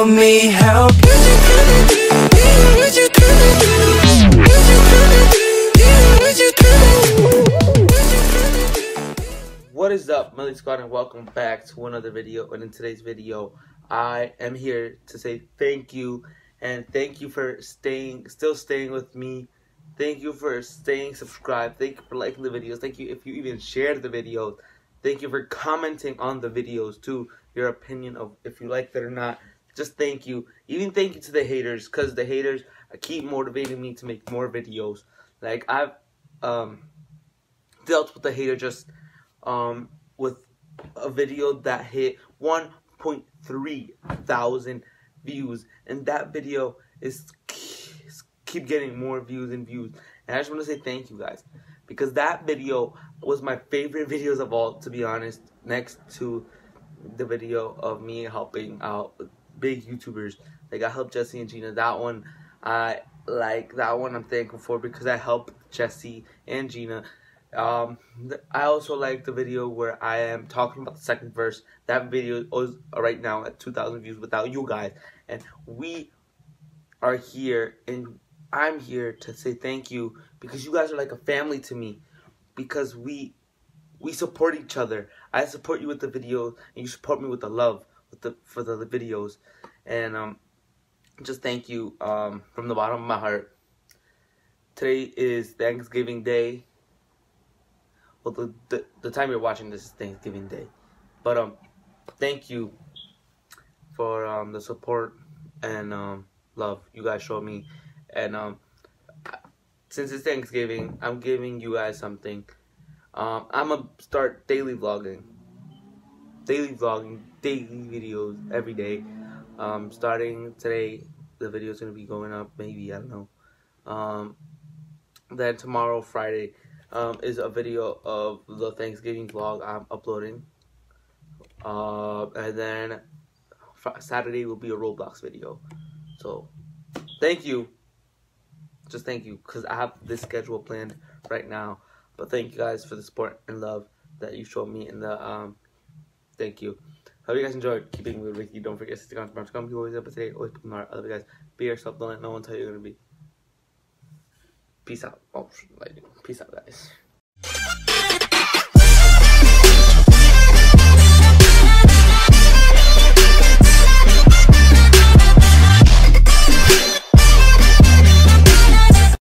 help me help you. What is up, Millie Squad, and welcome back to another video. And in today's video, I am here to say thank you, and thank you for still staying with me. Thank you for staying subscribed. Thank you for liking the videos. Thank you if you even shared the videos. Thank you for commenting on the videos too, your opinion of if you liked it or not. Just thank you. Even thank you to the haters, because the haters keep motivating me to make more videos. Like, I've dealt with the hater just with a video that hit 1,300 views, and that video is keep getting more views and views. And I just want to say thank you guys, because that video was my favorite videos of all, to be honest, next to the video of me helping out big YouTubers. Like, I helped Jesse and Gina. That one, I like that one. I'm thankful for, because I helped Jesse and Gina. I also like the video where I am talking about the second verse. That video is right now at 2,000 views without you guys, and we are here, and I'm here to say thank you, because you guys are like a family to me, because we support each other. I support you with the videos, and you support me with the love for the videos. And just thank you from the bottom of my heart. Today is Thanksgiving Day. Well, the time you're watching this is Thanksgiving Day, but thank you for the support and love you guys showed me. And since it's Thanksgiving, I'm giving you guys something. I'm gonna start daily vlogging, daily videos every day. Starting today, the video is gonna be going up. Maybe, I don't know. Then tomorrow, Friday, is a video of the Thanksgiving vlog I'm uploading. And then Saturday will be a Roblox video. So, thank you. Just thank you, because I have this schedule planned right now. But thank you guys for the support and love that you showed me, and the thank you. Hope you guys enjoyed keeping with Ricky. Don't forget to stick on tomorrow's comedy. Always up to date. Always put other guys. Be yourself. Don't let no one tell you you're gonna be. Peace out. Oh, peace out, guys.